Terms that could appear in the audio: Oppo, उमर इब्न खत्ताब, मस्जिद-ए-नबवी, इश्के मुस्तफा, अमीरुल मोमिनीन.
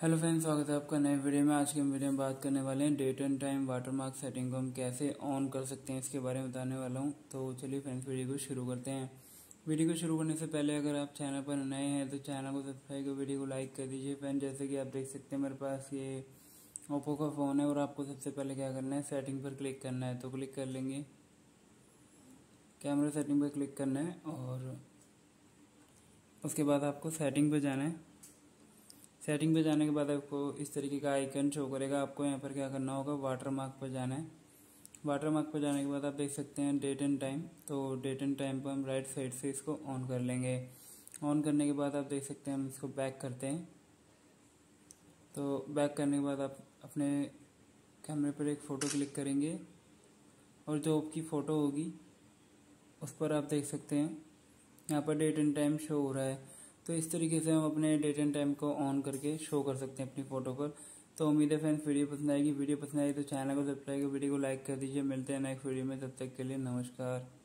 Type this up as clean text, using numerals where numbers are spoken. Hello friends, स्वागत है आपका नए वीडियो में। आज के वीडियो में बात करने वाले हैं date and time watermark setting को हम कैसे ऑन कर सकते हैं, इसके बारे में बताने वाला हूं। तो चलिए फ्रेंड्स, वीडियो को शुरू करते हैं। वीडियो को शुरू करने से पहले अगर आप चैनल पर नए हैं तो चैनल को सब्सक्राइब कर वीडियो को लाइक कर दीजिए। फ्रेंड, जैसे कि आप देख सकते हैं मेरे पास ये ओप्पो का फ़ोन है और आपको सबसे पहले क्या करना है, सेटिंग पर क्लिक करना है। तो क्लिक कर लेंगे, कैमरा सेटिंग पर क्लिक करना है और उसके बाद आपको सेटिंग पर जाना है। सेटिंग पे जाने के बाद आपको इस तरीके का आइकन शो करेगा। आपको यहाँ पर क्या करना होगा, वाटरमार्क पर जाना है। वाटरमार्क पर जाने के बाद आप देख सकते हैं डेट एंड टाइम। तो डेट एंड टाइम पर हम राइट साइड से इसको ऑन कर लेंगे। ऑन करने के बाद आप देख सकते हैं हम इसको बैक करते हैं। तो बैक करने के बाद आप अपने कैमरे पर एक फ़ोटो क्लिक करेंगे और जो आपकी फ़ोटो होगी उस पर आप देख सकते हैं यहाँ पर डेट एंड टाइम शो हो रहा है। तो इस तरीके से हम अपने डेट एंड टाइम को ऑन करके शो कर सकते हैं अपनी फ़ोटो पर। तो उम्मीद है फ्रेंड्स वीडियो पसंद आएगी। वीडियो पसंद आई तो चैनल को सब्सक्राइब कर वीडियो को लाइक कर दीजिए। मिलते हैं नेक्स्ट वीडियो में, तब तक के लिए नमस्कार।